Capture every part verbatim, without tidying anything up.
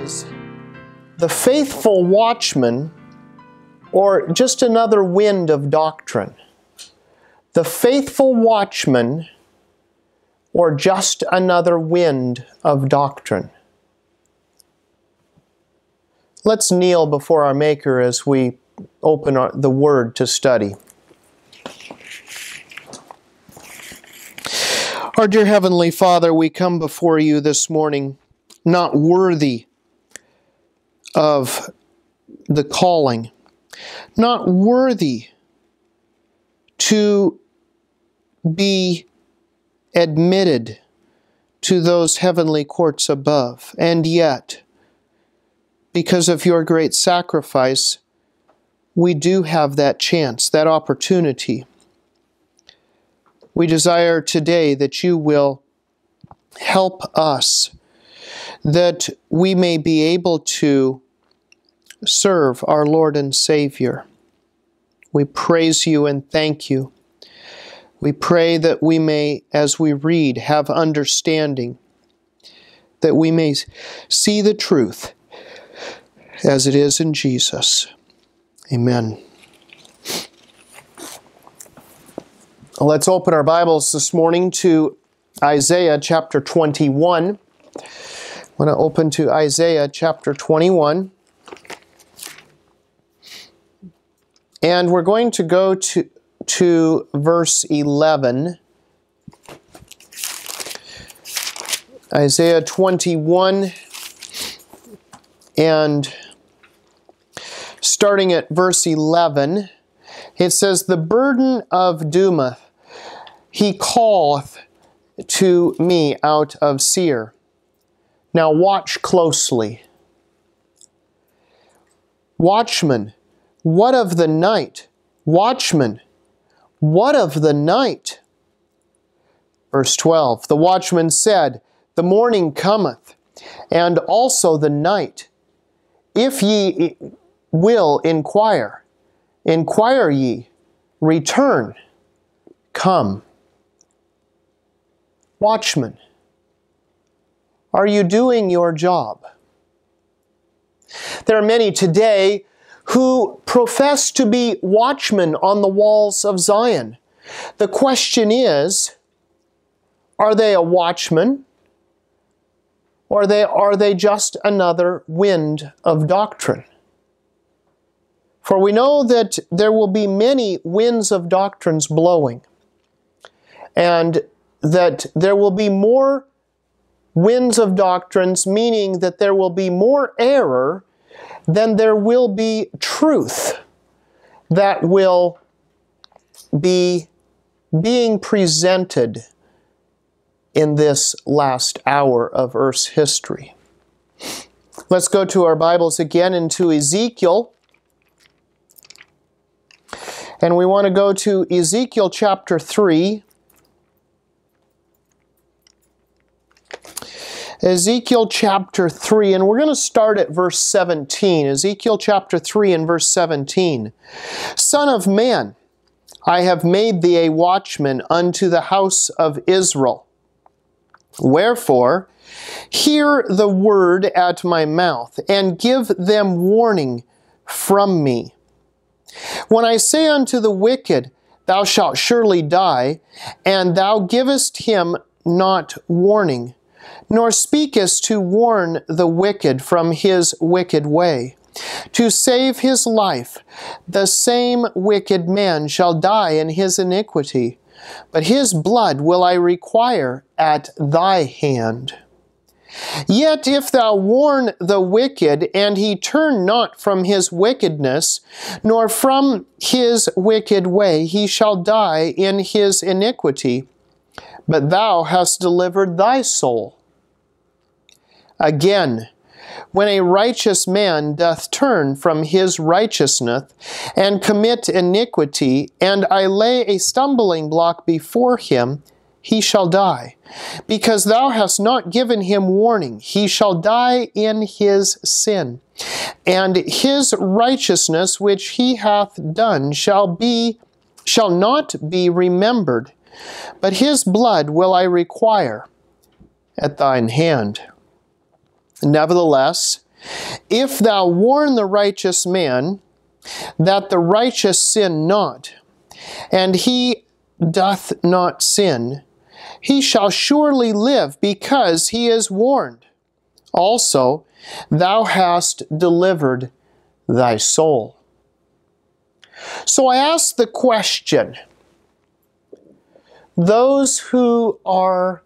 is the faithful watchman, or just another wind of doctrine. The faithful watchman, or just another wind of doctrine. Let's kneel before our Maker as we open our, the Word to study. Our dear Heavenly Father, we come before you this morning not worthy of the calling, not worthy to be admitted to those heavenly courts above. And yet, because of your great sacrifice, we do have that chance, that opportunity. We desire today that you will help us, that we may be able to serve our Lord and Savior. We praise you and thank you. We pray that we may, as we read, have understanding, that we may see the truth as it is in Jesus. Amen. Let's open our Bibles this morning to Isaiah chapter twenty-one. I'm going to open to Isaiah chapter twenty-one. And we're going to go to, to verse eleven. Isaiah twenty-one, and starting at verse eleven, it says, "The burden of Duma, he calleth to me out of Seir. Now watch closely. Watchman, what of the night? Watchman, what of the night?" Verse twelve, "The watchman said, The morning cometh, and also the night. If ye will inquire, inquire ye, return, come." Watchman, are you doing your job? There are many today who profess to be watchmen on the walls of Zion. The question is, are they a watchman, or they, are they just another wind of doctrine? For we know that there will be many winds of doctrines blowing, and that there will be more winds of doctrines, meaning that there will be more error than there will be truth that will be being presented in this last hour of Earth's history. Let's go to our Bibles again into Ezekiel. And we want to go to Ezekiel chapter three. Ezekiel chapter three, and we're going to start at verse seventeen. Ezekiel chapter three and verse seventeen. "Son of man, I have made thee a watchman unto the house of Israel. Wherefore, hear the word at my mouth, and give them warning from me. When I say unto the wicked, Thou shalt surely die, and thou givest him not warning, nor speakest to warn the wicked from his wicked way, to save his life, the same wicked man shall die in his iniquity, but his blood will I require at thy hand. Yet if thou warn the wicked, and he turn not from his wickedness, nor from his wicked way, he shall die in his iniquity, but thou hast delivered thy soul. Again, when a righteous man doth turn from his righteousness, and commit iniquity, and I lay a stumbling block before him, he shall die, because thou hast not given him warning. He shall die in his sin, and his righteousness which he hath done shall be, shall not be remembered, but his blood will I require at thine hand. Nevertheless, If thou warn the righteous man, that the righteous sin not, and he doth not sin, he shall surely live, because he is warned. Also, thou hast delivered thy soul. So I ask the question, those who are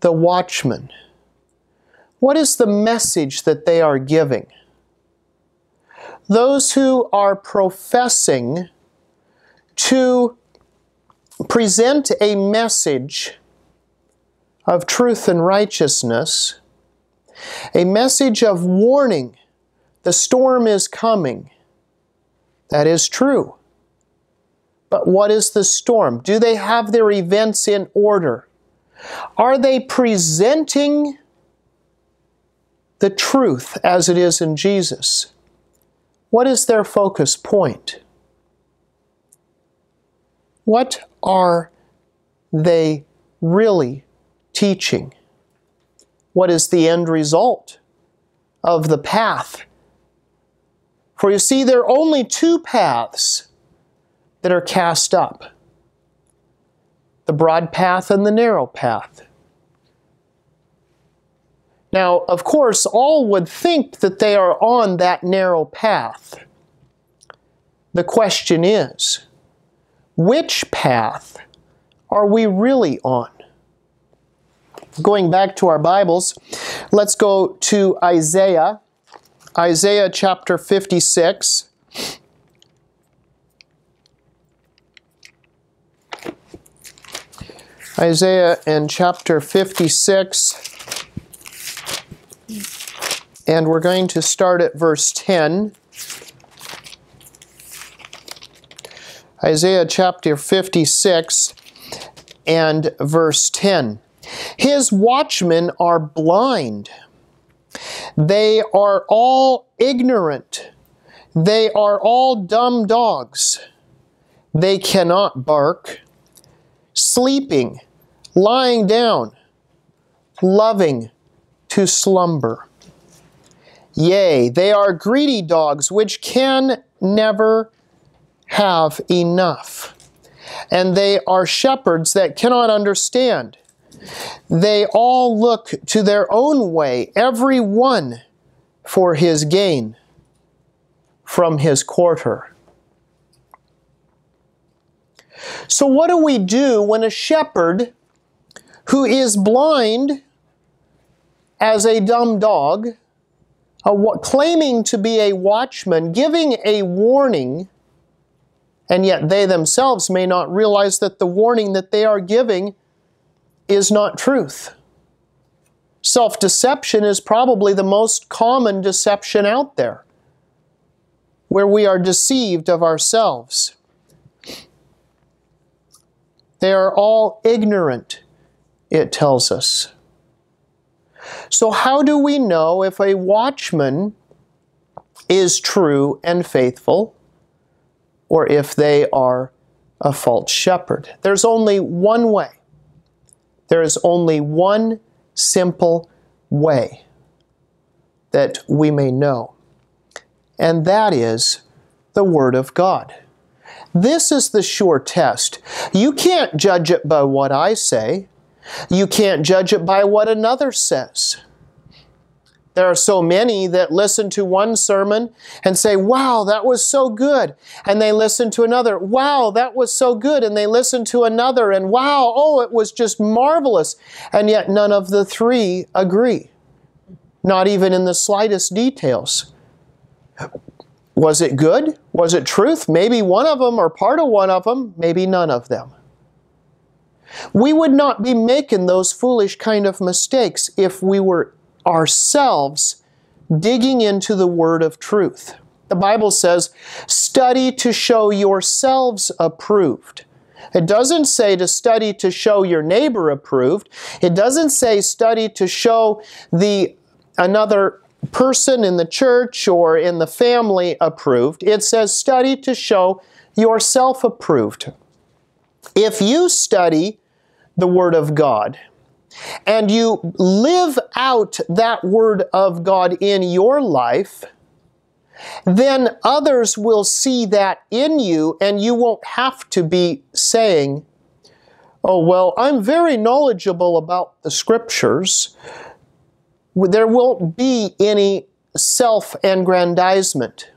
the watchmen, what is the message that they are giving? Those who are professing to present a message of truth and righteousness, a message of warning, the storm is coming. That is true. But what is the storm? Do they have their events in order? Are they presenting the truth as it is in Jesus? What is their focus point? What are they really teaching? What is the end result of the path? For you see, there are only two paths that are cast up: the broad path and the narrow path. Now, of course, all would think that they are on that narrow path. The question is, which path are we really on? Going back to our Bibles, let's go to Isaiah, Isaiah chapter fifty-six. Isaiah and chapter fifty-six. And we're going to start at verse ten. Isaiah chapter fifty-six and verse ten. His watchmen are blind. They are all ignorant. They are all dumb dogs. They cannot bark. Sleeping, lying down, loving to slumber. Yea, they are greedy dogs, which can never have enough. And they are shepherds that cannot understand. They all look to their own way, every one for his gain from his quarter. So what do we do when a shepherd who is blind as a dumb dog, A, claiming to be a watchman, giving a warning, and yet they themselves may not realize that the warning that they are giving is not truth? Self-deception is probably the most common deception out there, where we are deceived of ourselves. They are all ignorant, it tells us. So how do we know if a watchman is true and faithful, or if they are a false shepherd? There's only one way. There is only one simple way that we may know, and that is the Word of God. This is the sure test. You can't judge it by what I say. You can't judge it by what another says. There are so many that listen to one sermon and say, wow, that was so good. And they listen to another, wow, that was so good. And they listen to another, and wow, oh, it was just marvelous. And yet none of the three agree, not even in the slightest details. Was it good? Was it truth? Maybe one of them, or part of one of them, maybe none of them. We would not be making those foolish kind of mistakes if we were ourselves digging into the word of truth. The Bible says, study to show yourselves approved. It doesn't say to study to show your neighbor approved. It doesn't say study to show the another person in the church or in the family approved. It says study to show yourself approved. If you study the Word of God, and you live out that Word of God in your life, then others will see that in you, and you won't have to be saying, oh, well, I'm very knowledgeable about the Scriptures. There won't be any self-aggrandizement.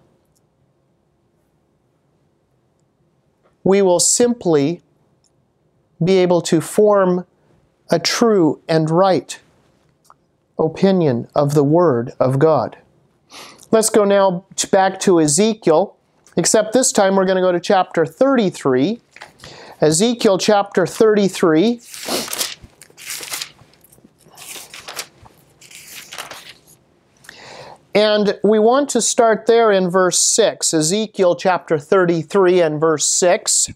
We will simply be able to form a true and right opinion of the Word of God. Let's go now back to Ezekiel, except this time we're going to go to chapter thirty-three. Ezekiel chapter thirty-three. And we want to start there in verse six, Ezekiel chapter thirty-three and verse six.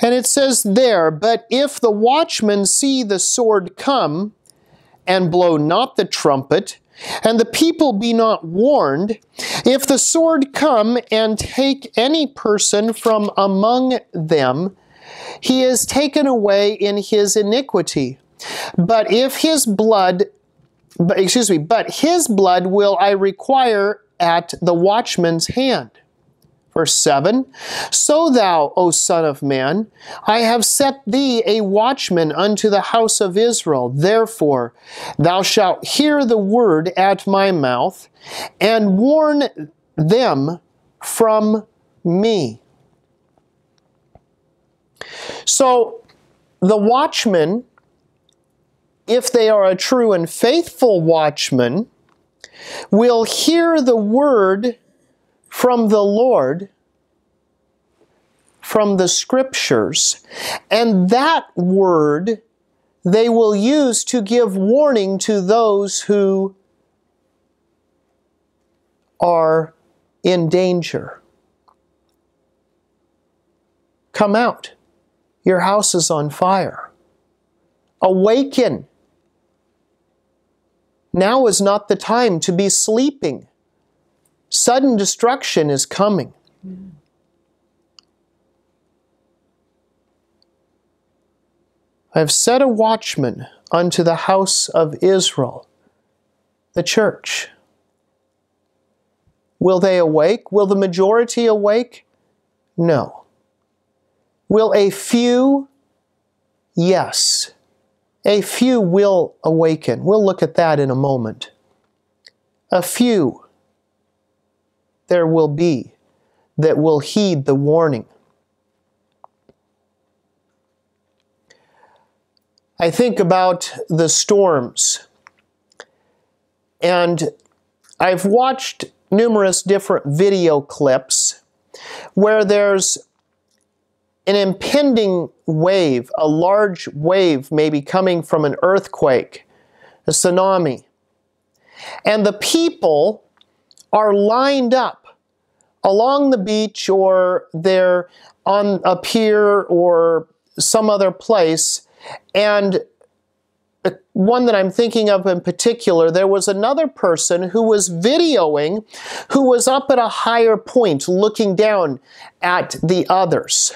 And it says there, "But if the watchmen see the sword come, and blow not the trumpet, and the people be not warned, if the sword come and take any person from among them, he is taken away in his iniquity. But if his blood, excuse me, but his blood will I require at the watchman's hand." Verse seven, "So thou, O son of man, I have set thee a watchman unto the house of Israel. Therefore thou shalt hear the word at my mouth, and warn them from me." So the watchman, if they are a true and faithful watchman, will hear the word from the Lord, from the Scriptures, and that word they will use to give warning to those who are in danger. Come out. Your house is on fire. Awaken. Now is not the time to be sleeping. Sudden destruction is coming. Mm. I have set a watchman unto the house of Israel, the church. Will they awake? Will the majority awake? No. Will a few? Yes. A few will awaken. We'll look at that in a moment. A few there will be that will heed the warning. I think about the storms, and I've watched numerous different video clips where there's an impending wave, a large wave maybe coming from an earthquake, a tsunami, and the people are lined up along the beach, or they're on a pier or some other place. And one that I'm thinking of in particular, there was another person who was videoing, who was up at a higher point looking down at the others.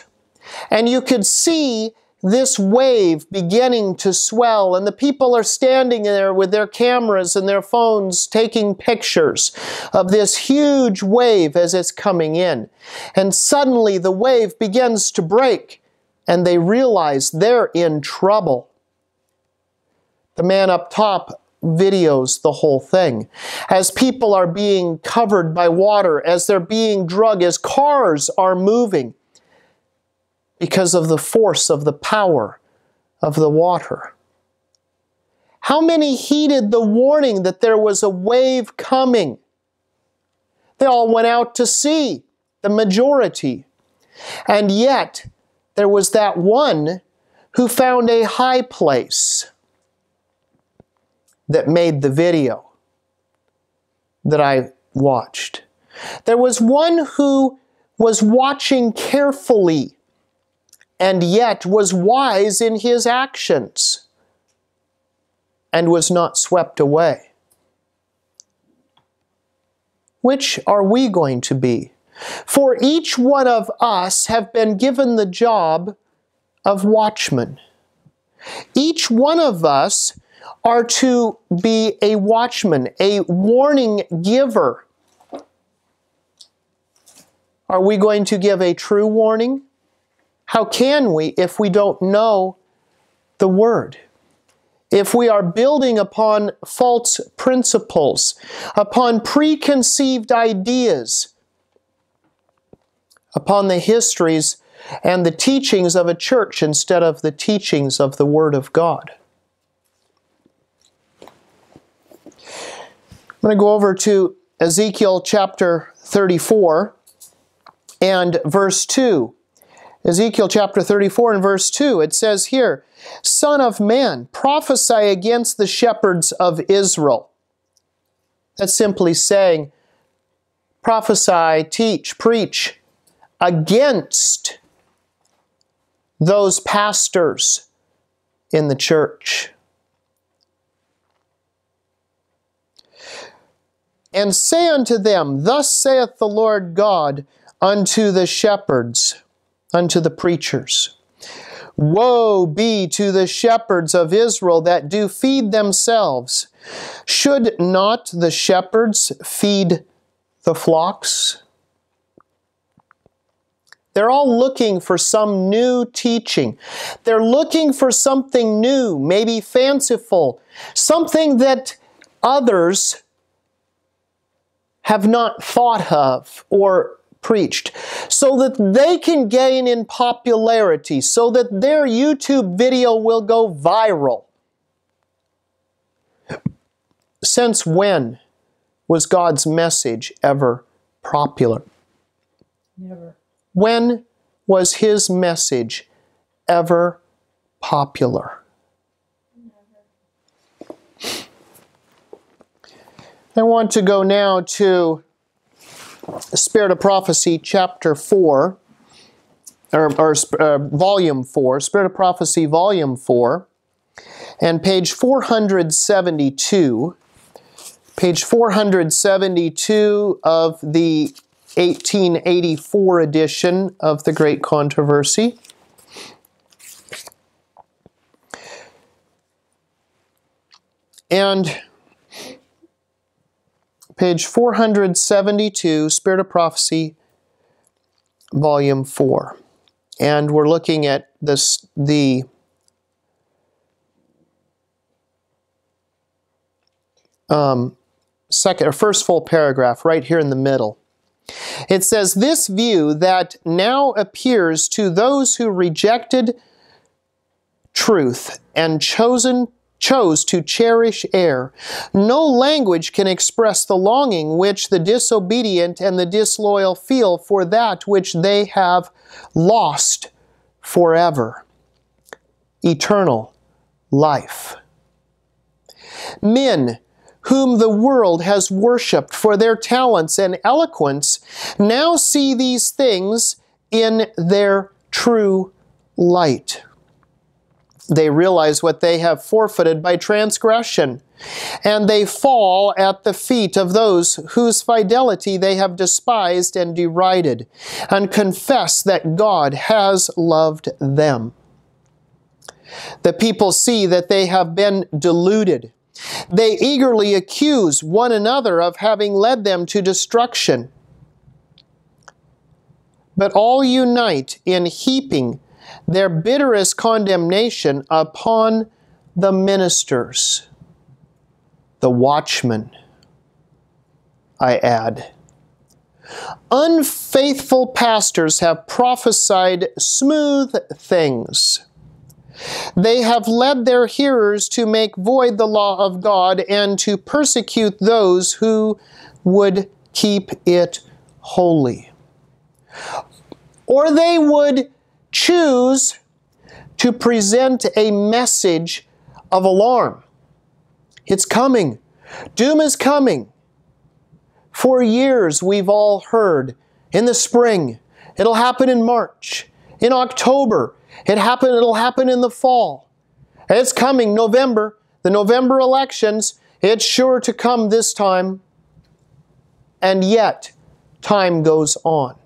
And you could see this wave beginning to swell, and the people are standing there with their cameras and their phones taking pictures of this huge wave as it's coming in. And suddenly the wave begins to break, and they realize they're in trouble. The man up top videos the whole thing. As people are being covered by water, as they're being dragged, as cars are moving, because of the force of the power of the water. How many heeded the warning that there was a wave coming? They all went out to sea, the majority. And yet, there was that one who found a high place that made the video that I watched. There was one who was watching carefully, and yet was wise in his actions, and was not swept away. Which are we going to be? For each one of us have been given the job of watchman. Each one of us are to be a watchman, a warning giver. Are we going to give a true warning? How can we if we don't know the Word? If we are building upon false principles, upon preconceived ideas, upon the histories and the teachings of a church instead of the teachings of the Word of God. I'm going to go over to Ezekiel chapter thirty-four and verse two. Ezekiel chapter thirty-four and verse two, it says here, Son of man, prophesy against the shepherds of Israel. That's simply saying, prophesy, teach, preach against those pastors in the church. And say unto them, Thus saith the Lord God unto the shepherds, unto the preachers. Woe be to the shepherds of Israel that do feed themselves. Should not the shepherds feed the flocks? They're all looking for some new teaching. They're looking for something new, maybe fanciful, something that others have not thought of or preached, so that they can gain in popularity, so that their YouTube video will go viral. Since when was God's message ever popular? Never. When was His message ever popular? Never. I want to go now to Spirit of Prophecy, chapter four, or, or uh, volume four, Spirit of Prophecy, volume four, and page four seventy-two, page four seventy-two of the eighteen eighty-four edition of The Great Controversy. And page four seventy-two, Spirit of Prophecy, Volume four. And we're looking at this, the um, second or first full paragraph right here in the middle. It says, This view that now appears to those who rejected truth and chosen chose to cherish error. No language can express the longing which the disobedient and the disloyal feel for that which they have lost forever. Eternal life. Men whom the world has worshipped for their talents and eloquence now see these things in their true light. They realize what they have forfeited by transgression, and they fall at the feet of those whose fidelity they have despised and derided, and confess that God has loved them. The people see that they have been deluded. They eagerly accuse one another of having led them to destruction. But all unite in heaping their bitterest condemnation upon the ministers, the watchmen, I add. Unfaithful pastors have prophesied smooth things. They have led their hearers to make void the law of God and to persecute those who would keep it holy. Or they would choose to present a message of alarm. It's coming. Doom is coming. For years we've all heard, in the spring, it'll happen in March, in October, it happened, it'll happen in the fall. It's coming November, the November elections, it's sure to come this time. And yet, time goes on.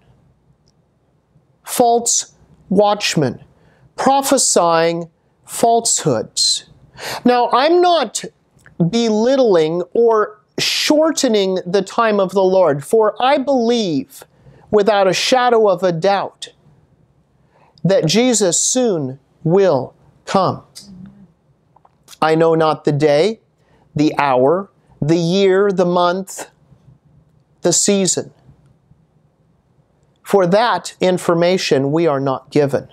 False watchmen prophesying falsehoods, Now, I'm not belittling or shortening the time of the Lord, for I believe without a shadow of a doubt that Jesus soon will come. I know not the day, the hour, the year, the month, the season. For that information we are not given.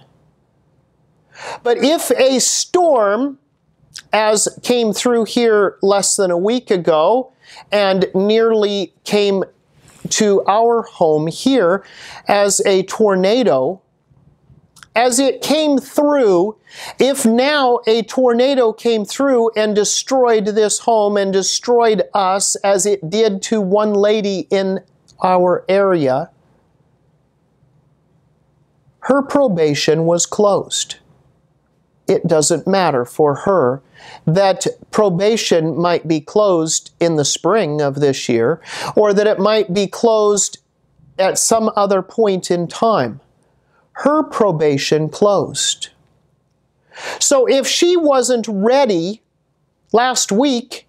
But if a storm, as came through here less than a week ago, and nearly came to our home here as a tornado, as it came through, if now a tornado came through and destroyed this home and destroyed us, as it did to one lady in our area, her probation was closed. It doesn't matter for her that probation might be closed in the spring of this year, or that it might be closed at some other point in time. Her probation closed. So if she wasn't ready last week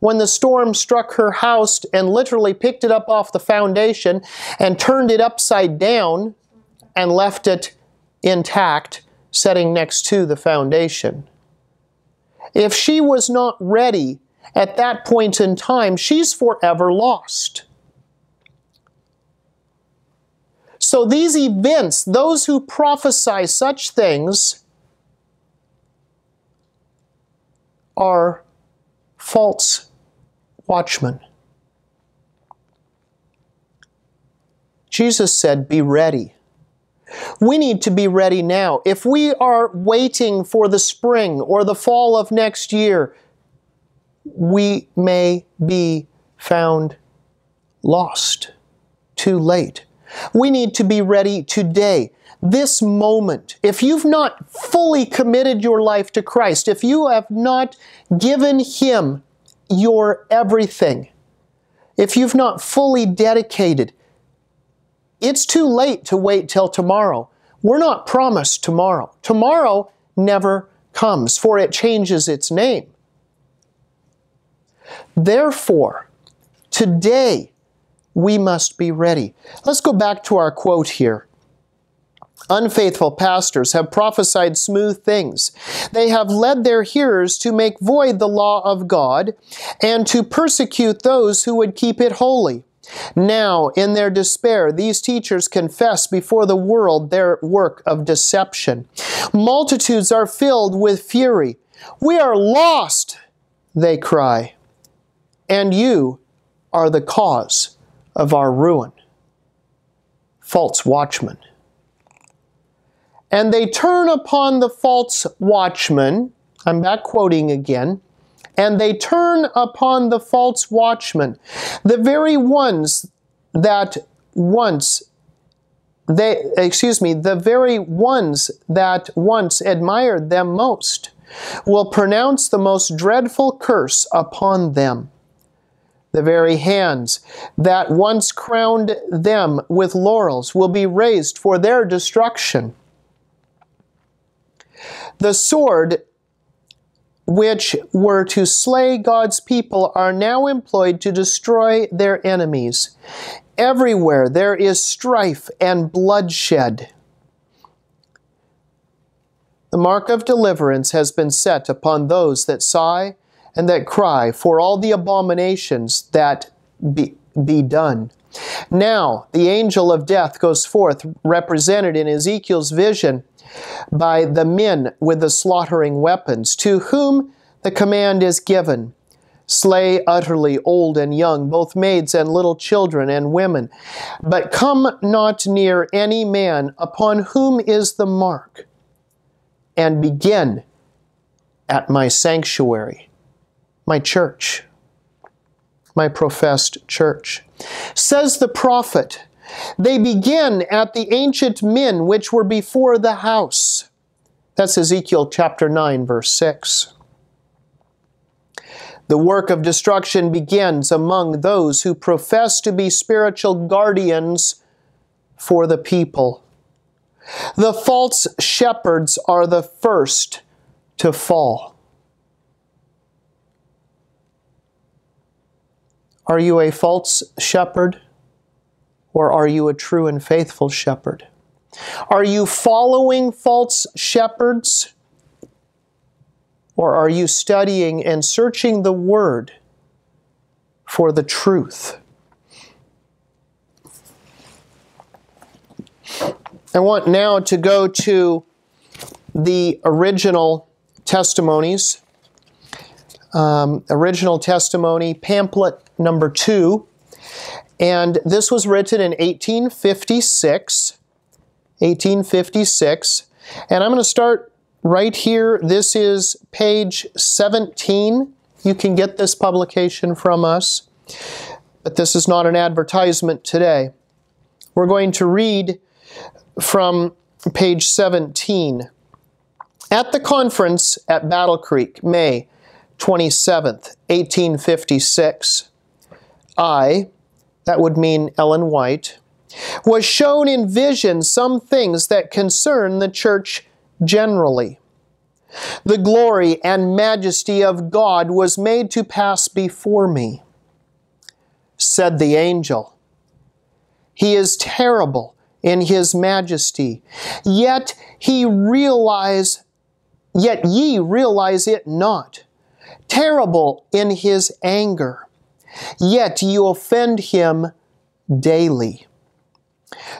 when the storm struck her house and literally picked it up off the foundation and turned it upside down and left it intact, setting next to the foundation. If she was not ready at that point in time, she's forever lost. So these events, those who prophesy such things, are false watchmen. Jesus said, be ready. We need to be ready now. If we are waiting for the spring or the fall of next year, we may be found lost, too late. We need to be ready today, this moment. If you've not fully committed your life to Christ, if you have not given Him your everything, if you've not fully dedicated, it's too late to wait till tomorrow. We're not promised tomorrow. Tomorrow never comes, for it changes its name. Therefore, today we must be ready. Let's go back to our quote here. Unfaithful pastors have prophesied smooth things. They have led their hearers to make void the law of God and to persecute those who would keep it holy. Now, in their despair, these teachers confess before the world their work of deception. Multitudes are filled with fury. We are lost, they cry, and you are the cause of our ruin. False watchmen. And they turn upon the false watchmen, I'm back quoting again, and they turn upon the false watchmen, the very ones that once they, excuse me, the very ones that once admired them most, will pronounce the most dreadful curse upon them. The very hands that once crowned them with laurels will be raised for their destruction. The sword which were to slay God's people are now employed to destroy their enemies. Everywhere there is strife and bloodshed. The mark of deliverance has been set upon those that sigh and that cry for all the abominations that be, be done. Now the angel of death goes forth, represented in Ezekiel's vision by the men with the slaughtering weapons, to whom the command is given, slay utterly old and young, both maids and little children and women, but come not near any man upon whom is the mark, and begin at my sanctuary, my church, my professed church. Says the prophet, they begin at the ancient men which were before the house. That's Ezekiel chapter nine, verse six. The work of destruction begins among those who profess to be spiritual guardians for the people. The false shepherds are the first to fall. Are you a false shepherd, or are you a true and faithful shepherd? Are you following false shepherds, or are you studying and searching the Word for the truth? I want now to go to the original testimonies. Um, original testimony pamphlet number two. And this was written in eighteen fifty-six. eighteen fifty-six. And I'm going to start right here. This is page seventeen. You can get this publication from us, but this is not an advertisement today. We're going to read from page seventeen. At the conference at Battle Creek, May twenty-seventh, eighteen fifty-six, I, that would mean Ellen White, was shown in vision some things that concern the church generally. The glory and majesty of God was made to pass before me. Said the angel, He is terrible in His majesty, yet he realize, yet ye realize it not. Terrible in His anger, yet you offend Him daily.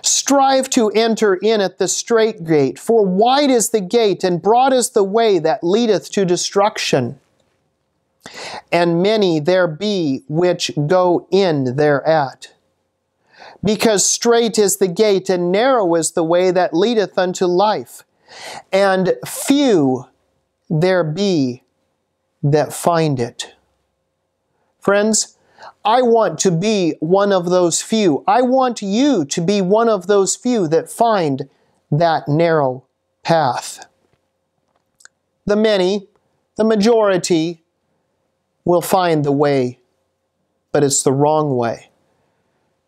Strive to enter in at the strait gate, for wide is the gate, and broad is the way that leadeth to destruction. And many there be which go in thereat. Because strait is the gate, and narrow is the way that leadeth unto life, and few there be that find it. Friends, I want to be one of those few. I want you to be one of those few that find that narrow path. The many, the majority, will find the way, but it's the wrong way.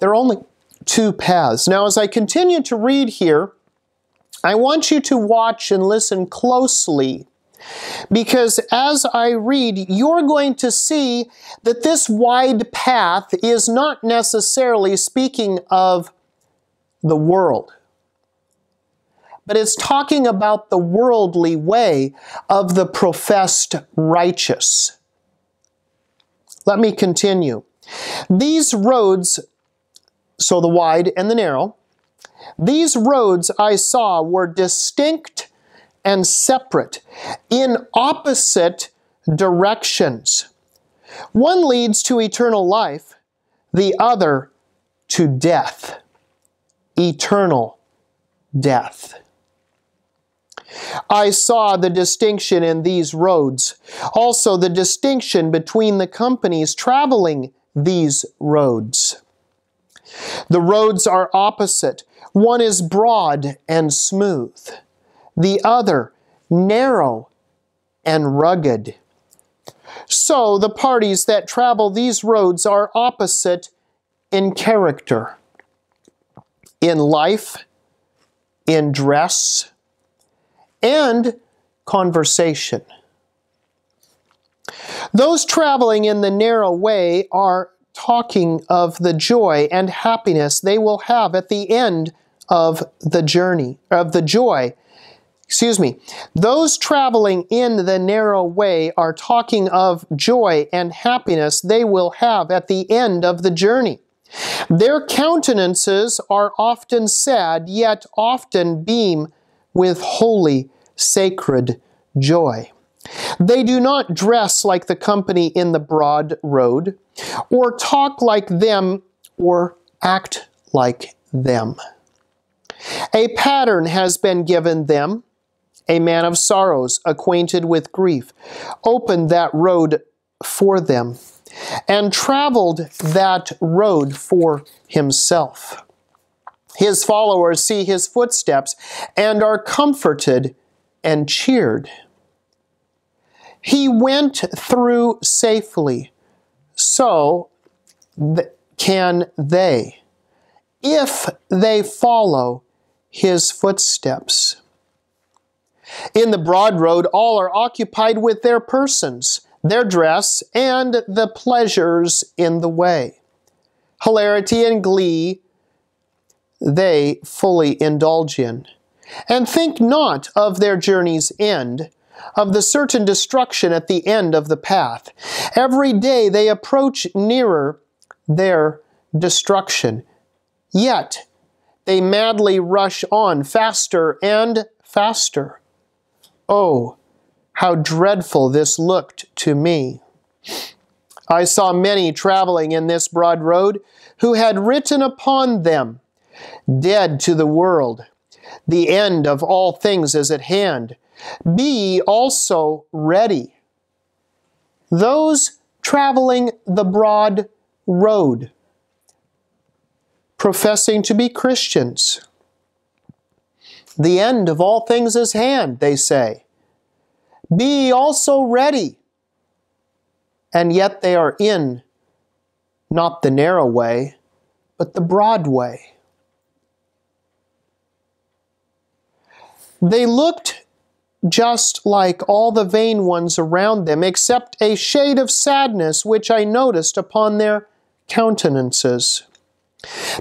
There are only two paths. Now, as I continue to read here, I want you to watch and listen closely, because as I read, you're going to see that this wide path is not necessarily speaking of the world, but it's talking about the worldly way of the professed righteous. Let me continue. These roads, so the wide and the narrow, these roads I saw were distinct and separate, in opposite directions. One leads to eternal life, the other to death, eternal death. I saw the distinction in these roads, also the distinction between the companies traveling these roads. The roads are opposite. One is broad and smooth. The other narrow and rugged. So the parties that travel these roads are opposite in character, in life, in dress, and conversation. Those traveling in the narrow way are talking of the joy and happiness they will have at the end of the journey, of the joy. Excuse me. Those traveling in the narrow way are talking of joy and happiness they will have at the end of the journey. Their countenances are often sad, yet often beam with holy, sacred joy. They do not dress like the company in the broad road, or talk like them, or act like them. A pattern has been given them. A man of sorrows, acquainted with grief, opened that road for them, and traveled that road for himself. His followers see his footsteps and are comforted and cheered. He went through safely, so th- can they, if they follow his footsteps. In the broad road, all are occupied with their persons, their dress, and the pleasures in the way. Hilarity and glee they fully indulge in. And think not of their journey's end, of the certain destruction at the end of the path. Every day they approach nearer their destruction. Yet they madly rush on faster and faster. Oh, how dreadful this looked to me! I saw many traveling in this broad road who had written upon them, "Dead to the world, the end of all things is at hand. Be ye also ready." Those traveling the broad road, professing to be Christians. The end of all things is at hand, they say. Be ye also ready. And yet they are in, not the narrow way, but the broad way. They looked just like all the vain ones around them, except a shade of sadness which I noticed upon their countenances.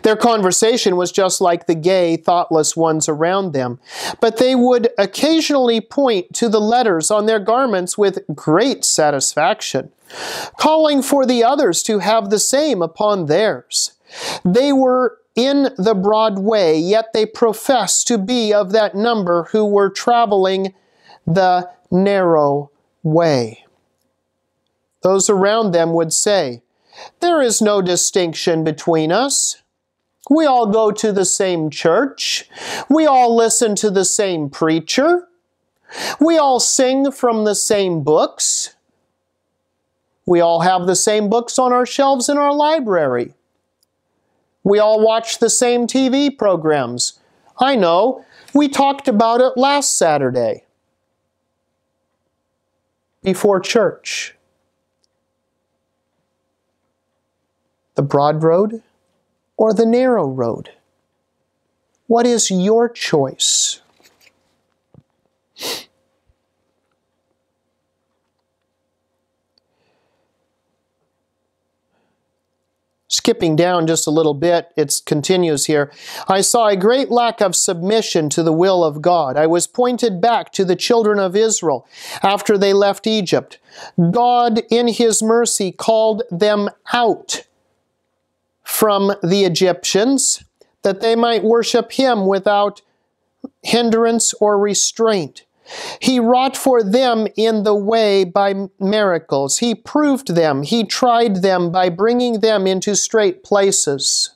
Their conversation was just like the gay, thoughtless ones around them, but they would occasionally point to the letters on their garments with great satisfaction, calling for the others to have the same upon theirs. They were in the broad way, yet they professed to be of that number who were traveling the narrow way. Those around them would say, "There is no distinction between us. We all go to the same church. We all listen to the same preacher. We all sing from the same books. We all have the same books on our shelves in our library. We all watch the same T V programs. I know, we talked about it last Saturday before church." The broad road or the narrow road? What is your choice? Skipping down just a little bit, it continues here. I saw a great lack of submission to the will of God. I was pointed back to the children of Israel after they left Egypt. God, in His mercy, called them out from the Egyptians, that they might worship Him without hindrance or restraint. He wrought for them in the way by miracles. He proved them. He tried them by bringing them into straight places.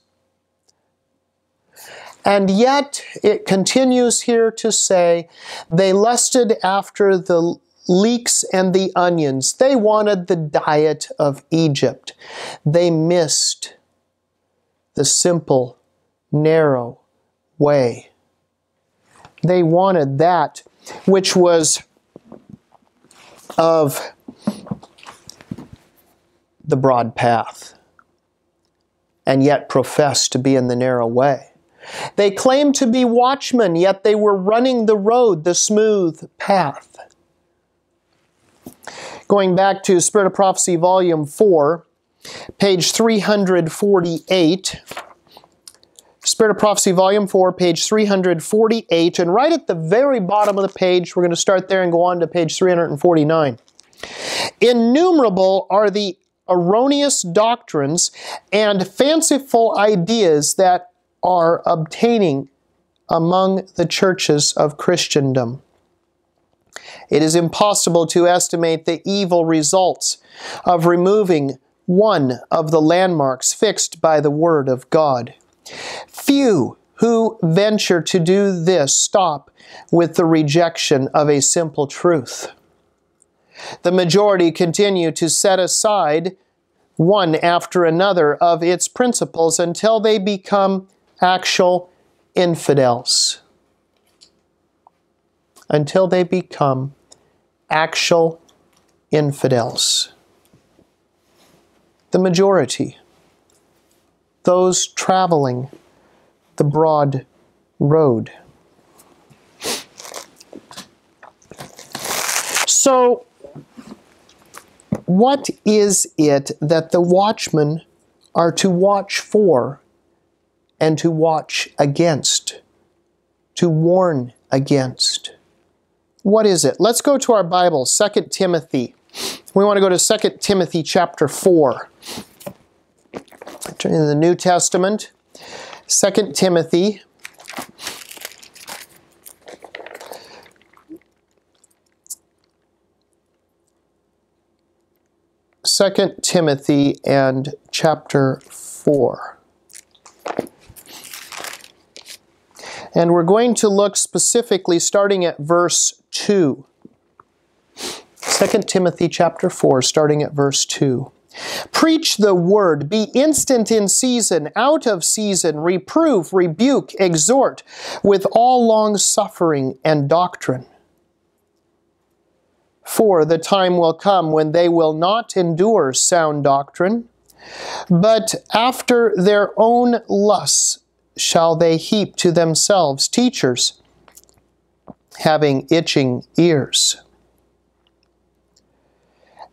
And yet, it continues here to say, they lusted after the leeks and the onions. They wanted the diet of Egypt. They missed the simple, narrow way. They wanted that which was of the broad path, and yet professed to be in the narrow way. They claimed to be watchmen, yet they were running the road, the smooth path. Going back to Spirit of Prophecy, Volume four, page three hundred forty-eight, Spirit of Prophecy, Volume four, page three hundred forty-eight, and right at the very bottom of the page, we're going to start there and go on to page three hundred forty-nine. Innumerable are the erroneous doctrines and fanciful ideas that are obtaining among the churches of Christendom. It is impossible to estimate the evil results of removing one of the landmarks fixed by the Word of God. Few who venture to do this stop with the rejection of a simple truth. The majority continue to set aside one after another of its principles until they become actual infidels. Until they become actual infidels. The majority, those traveling the broad road. So, What is it that the watchmen are to watch for and to watch against, to warn against? What is it? Let's go to our Bible, Second Timothy. We want to go to Second Timothy chapter four. Turn to the New Testament, Second Timothy. Second Timothy and chapter four. And we're going to look specifically starting at verse two. Second Timothy chapter four, starting at verse two. Preach the word, be instant in season, out of season, reprove, rebuke, exhort, with all long suffering and doctrine. For the time will come when they will not endure sound doctrine, but after their own lusts shall they heap to themselves teachers, having itching ears.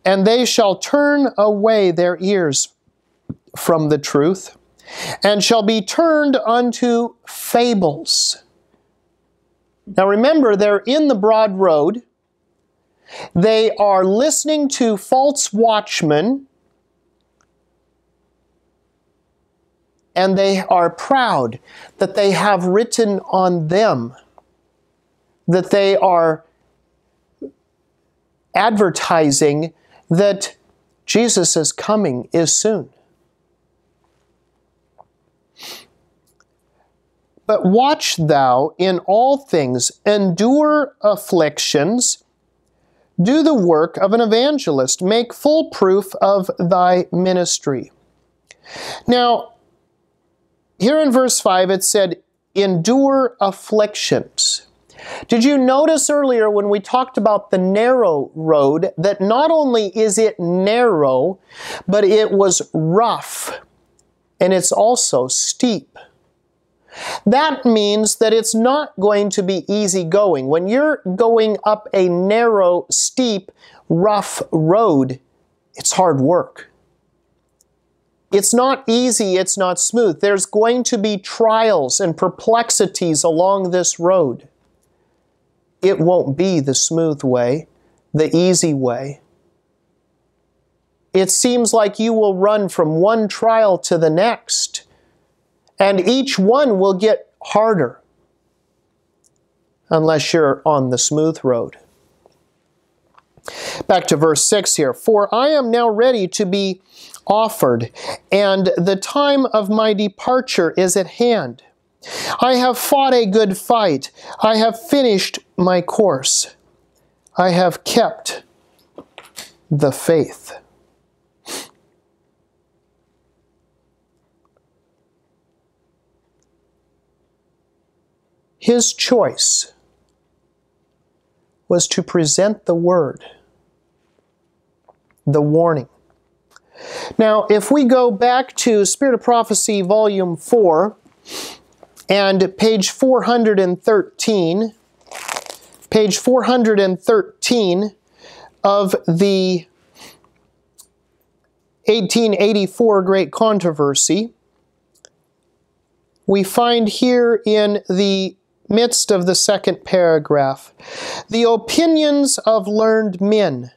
And they shall turn away their ears from the truth, and shall be turned unto fables. Now remember, they're in the broad road. They are listening to false watchmen, and they are proud that they have written on them, that they are advertising that Jesus' coming is soon. But watch thou in all things, endure afflictions, do the work of an evangelist, make full proof of thy ministry. Now, here in verse five it said, endure afflictions. Did you notice earlier when we talked about the narrow road that not only is it narrow, but it was rough and it's also steep? That means that it's not going to be easy going. When you're going up a narrow, steep, rough road, it's hard work. It's not easy, it's not smooth. There's going to be trials and perplexities along this road. It won't be the smooth way, the easy way. It seems like you will run from one trial to the next, and each one will get harder, unless you're on the smooth road. Back to verse six here. For I am now ready to be offered, and the time of my departure is at hand. I have fought a good fight. I have finished my course. I have kept the faith. His choice was to present the word, the warning. Now, if we go back to Spirit of Prophecy, Volume four, and page four hundred thirteen, page four hundred thirteen of the eighteen eighty-four Great Controversy, we find here in the midst of the second paragraph, the opinions of learned men,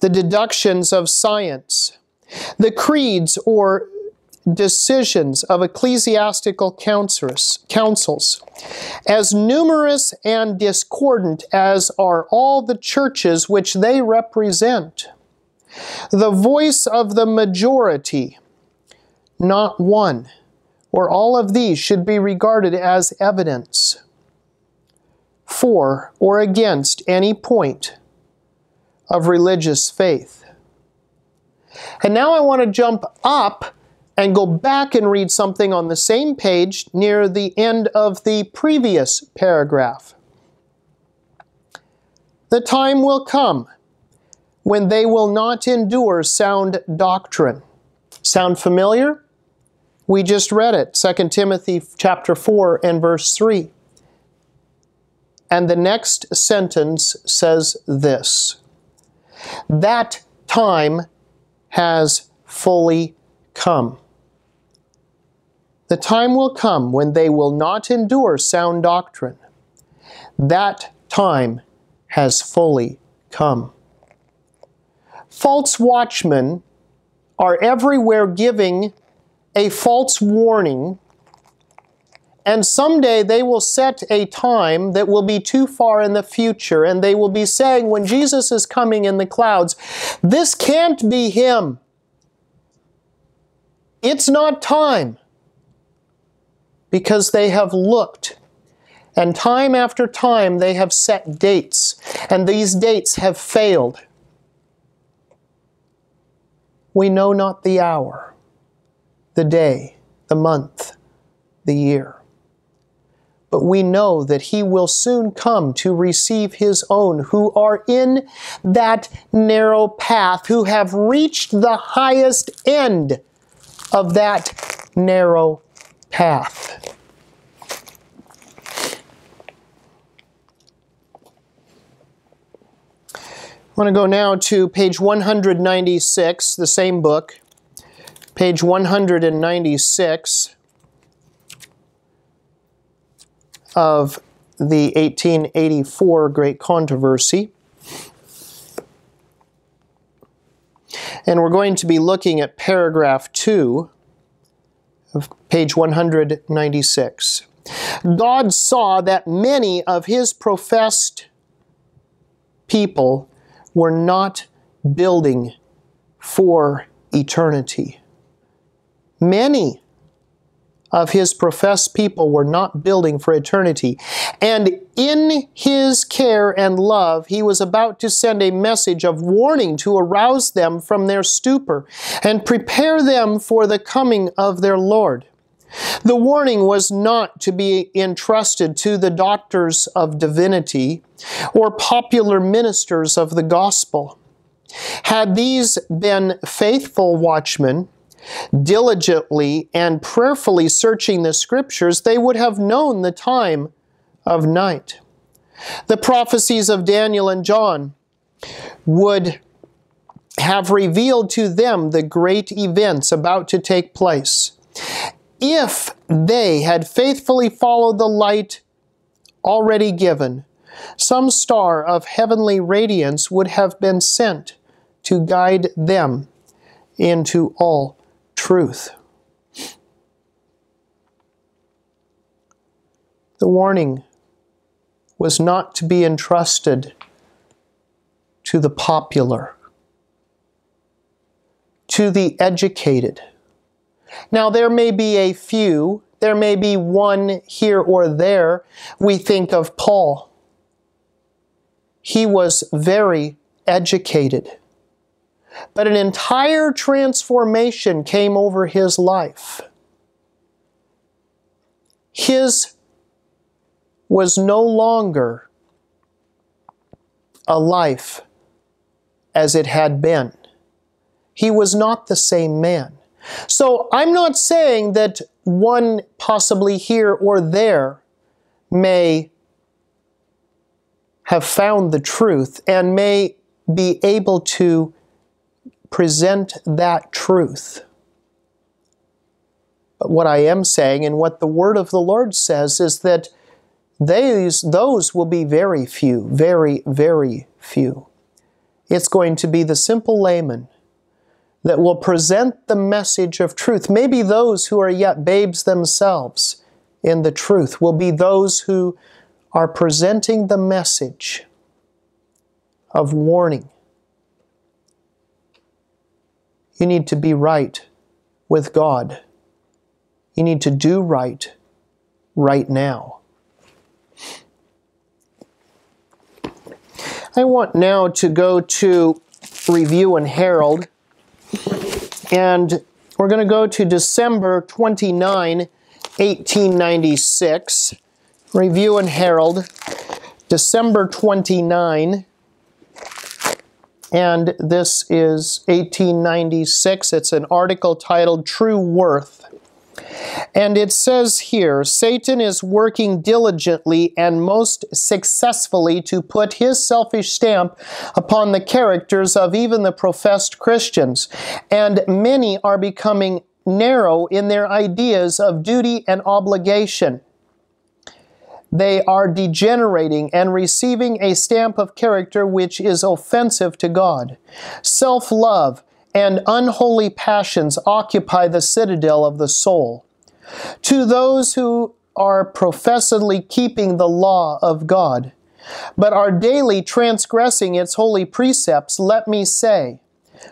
the deductions of science, the creeds or decisions of ecclesiastical councils, as numerous and discordant as are all the churches which they represent. The voice of the majority, not one, or all of these should be regarded as evidence for or against any point of religious faith. And now I want to jump up and go back and read something on the same page near the end of the previous paragraph. The time will come when they will not endure sound doctrine. Sound familiar? We just read it, Second Timothy chapter four and verse three. And the next sentence says this: that time has fully come. The time will come when they will not endure sound doctrine. That time has fully come. False watchmen are everywhere giving a false warning, and someday they will set a time that will be too far in the future, and they will be saying, when Jesus is coming in the clouds, this can't be Him. It's not time. Because they have looked, and time after time they have set dates, and these dates have failed. We know not the hour, the day, the month, the year. But we know that He will soon come to receive His own who are in that narrow path, who have reached the highest end of that narrow path. I want to go now to page one hundred ninety-six, the same book, page one hundred ninety-six of the eighteen eighty-four Great Controversy. And we're going to be looking at paragraph two of page one hundred ninety-six. God saw that many of His professed people were not building for eternity. Many of His professed people were not building for eternity. And in His care and love, He was about to send a message of warning to arouse them from their stupor and prepare them for the coming of their Lord. The warning was not to be entrusted to the doctors of divinity or popular ministers of the gospel. Had these been faithful watchmen, diligently and prayerfully searching the Scriptures, they would have known the time of night. The prophecies of Daniel and John would have revealed to them the great events about to take place. If they had faithfully followed the light already given, some star of heavenly radiance would have been sent to guide them into all truth. The warning was not to be entrusted to the popular, to the educated. Now, there may be a few, there may be one here or there. We think of Paul. He was very educated. But an entire transformation came over his life. His was no longer a life as it had been. He was not the same man. So I'm not saying that one possibly here or there may have found the truth and may be able to present that truth. But what I am saying, and what the Word of the Lord says, is that these, those will be very few, very, very few. It's going to be the simple layman that will present the message of truth. Maybe those who are yet babes themselves in the truth will be those who are presenting the message of warning. You need to be right with God. You need to do right right now. I want now to go to Review and Herald, and we're going to go to December twenty-ninth, eighteen ninety-six. Review and Herald, December twenty-ninth. And this is eighteen ninety-six. It's an article titled True Worth. And it says here, Satan is working diligently and most successfully to put his selfish stamp upon the characters of even the professed Christians, and many are becoming narrow in their ideas of duty and obligation. They are degenerating and receiving a stamp of character which is offensive to God. Self-love and unholy passions occupy the citadel of the soul. To those who are professedly keeping the law of God, but are daily transgressing its holy precepts, let me say,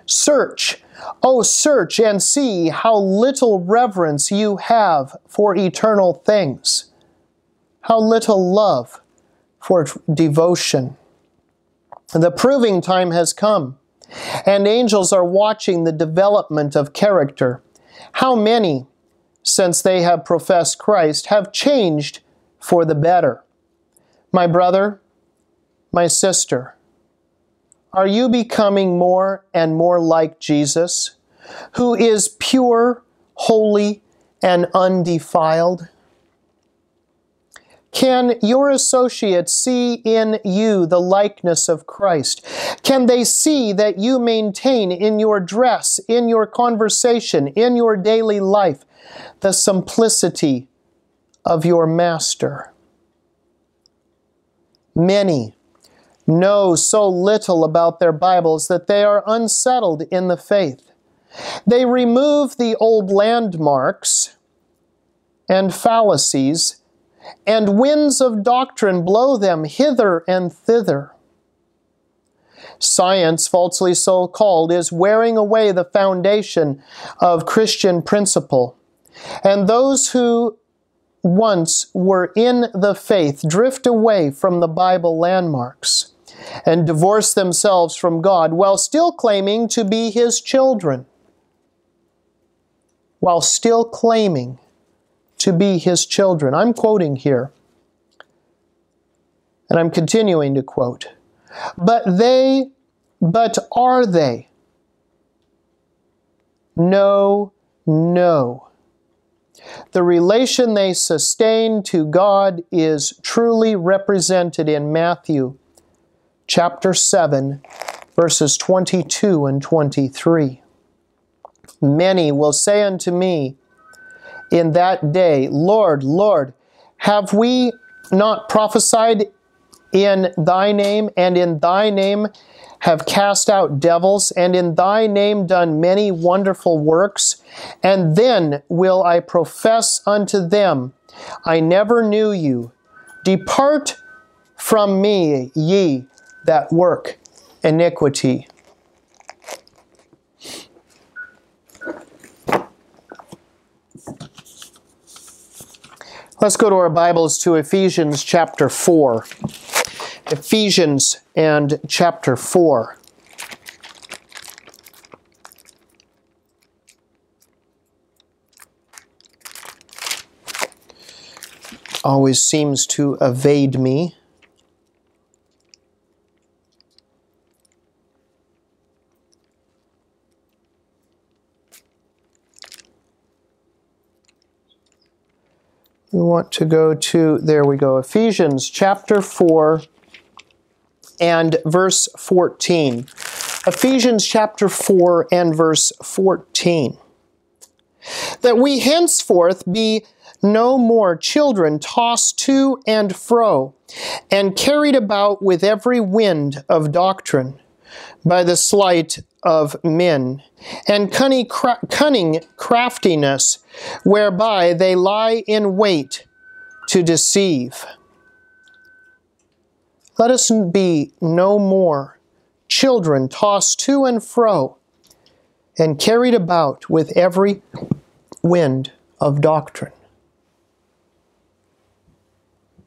search, oh search and see how little reverence you have for eternal things, how little love for devotion. The proving time has come, and angels are watching the development of character. How many, since they have professed Christ, have changed for the better? My brother, my sister, are you becoming more and more like Jesus, who is pure, holy, and undefiled? Can your associates see in you the likeness of Christ? Can they see that you maintain in your dress, in your conversation, in your daily life, the simplicity of your Master? Many know so little about their Bibles that they are unsettled in the faith. They remove the old landmarks and fallacies, and winds of doctrine blow them hither and thither. Science, falsely so called, is wearing away the foundation of Christian principle, and those who once were in the faith drift away from the Bible landmarks and divorce themselves from God while still claiming to be His children, while still claiming to be His children. I'm quoting here, and I'm continuing to quote. But they, but are they? No, no. The relation they sustain to God is truly represented in Matthew chapter seven, verses twenty-two and twenty-three. Many will say unto me in that day, Lord, Lord, have we not prophesied in Thy name, and in Thy name have cast out devils, and in Thy name done many wonderful works? And then will I profess unto them, I never knew you. Depart from me, ye that work iniquity. Let's go to our Bibles to Ephesians chapter four. Ephesians and chapter four. Always seems to evade me. We want to go to, there we go, Ephesians chapter four and verse fourteen. Ephesians chapter four and verse fourteen. That we henceforth be no more children tossed to and fro, and carried about with every wind of doctrine, by the sleight of men, and cunning, cra cunning craftiness, whereby they lie in wait to deceive. Let us be no more children tossed to and fro, and carried about with every wind of doctrine.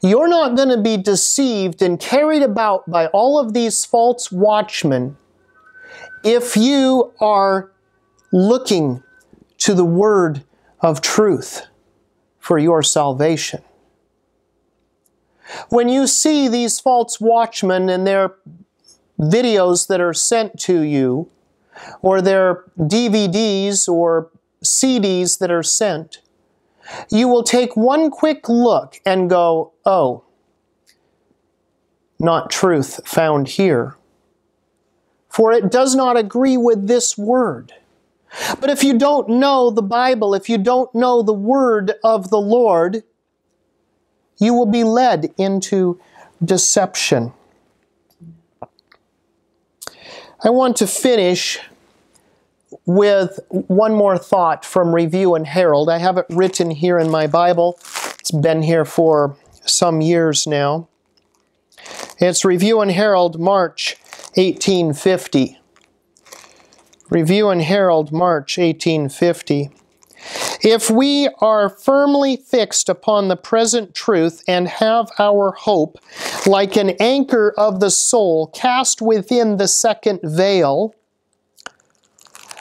You're not going to be deceived and carried about by all of these false watchmen if you are looking to the word of truth for your salvation. When you see these false watchmen and their videos that are sent to you, or their D V Ds or C Ds that are sent, you will take one quick look and go, oh, not truth found here, for it does not agree with this word. But if you don't know the Bible, if you don't know the word of the Lord, you will be led into deception. I want to finish with one more thought from Review and Herald. I have it written here in my Bible. It's been here for some years now. It's Review and Herald, March eighteen fifty. Review and Herald, March eighteen fifty. If we are firmly fixed upon the present truth and have our hope, like an anchor of the soul cast within the second veil,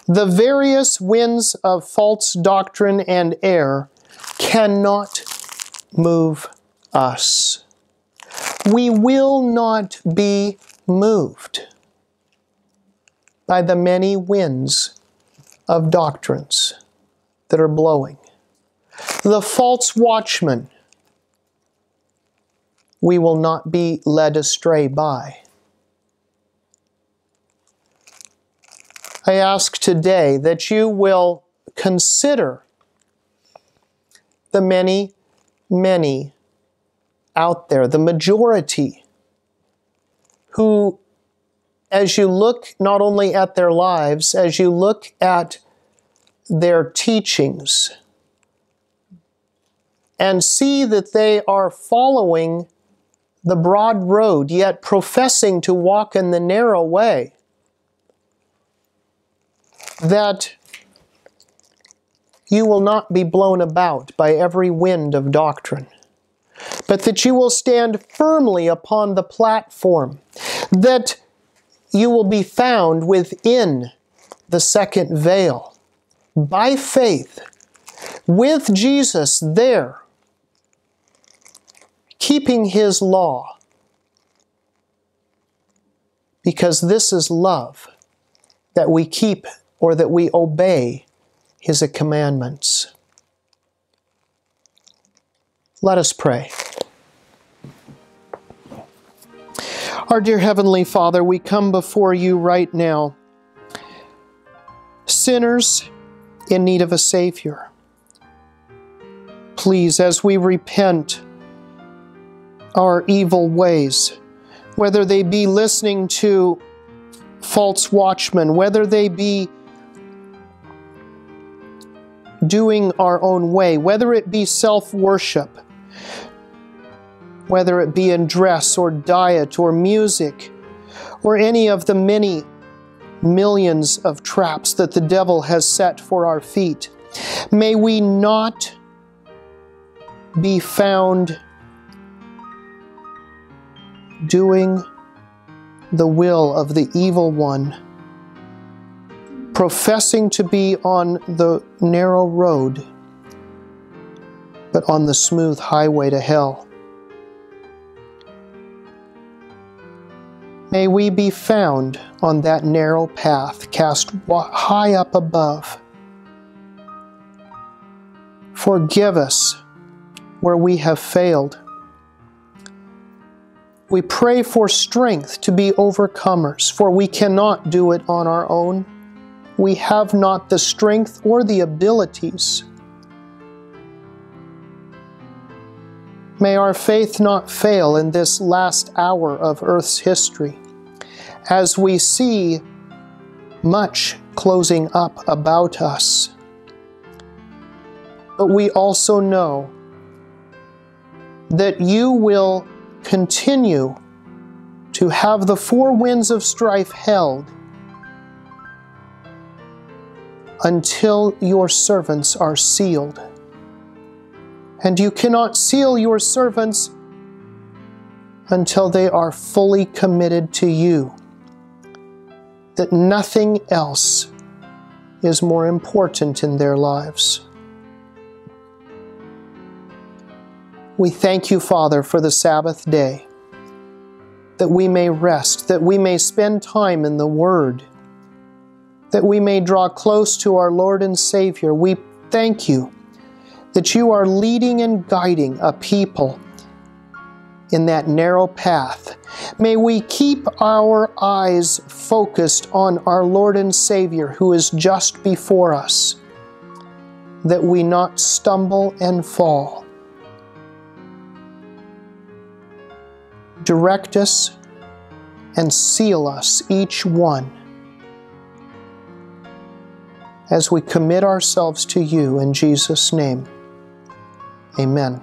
the various winds of false doctrine and error cannot move us. We will not be moved by the many winds of doctrines that are blowing. The false watchman, we will not be led astray by. I ask today that you will consider the many, many out there, the majority, who, as you look not only at their lives, as you look at their teachings, and see that they are following the broad road, yet professing to walk in the narrow way, that you will not be blown about by every wind of doctrine, but that you will stand firmly upon the platform, that you will be found within the second veil, by faith, with Jesus there, keeping His law, because this is love, that we keep or that we obey His commandments. Let us pray. Our dear Heavenly Father, we come before you right now, sinners in need of a Savior. Please, as we repent our evil ways, whether they be listening to false watchmen, whether they be doing our own way, whether it be self-worship, whether it be in dress or diet or music or any of the many millions of traps that the devil has set for our feet, may we not be found doing the will of the evil one, professing to be on the narrow road, but on the smooth highway to hell. May we be found on that narrow path, cast high up above. Forgive us where we have failed. We pray for strength to be overcomers, for we cannot do it on our own. We have not the strength or the abilities. May our faith not fail in this last hour of Earth's history, as we see much closing up about us. But we also know that you will continue to have the four winds of strife held until your servants are sealed. And you cannot seal your servants until they are fully committed to you, that nothing else is more important in their lives. We thank you, Father, for the Sabbath day, that we may rest, that we may spend time in the Word, that we may draw close to our Lord and Savior. We thank you that you are leading and guiding a people in that narrow path. May we keep our eyes focused on our Lord and Savior who is just before us, that we not stumble and fall. Direct us and seal us, each one, as we commit ourselves to you in Jesus' name. Amen.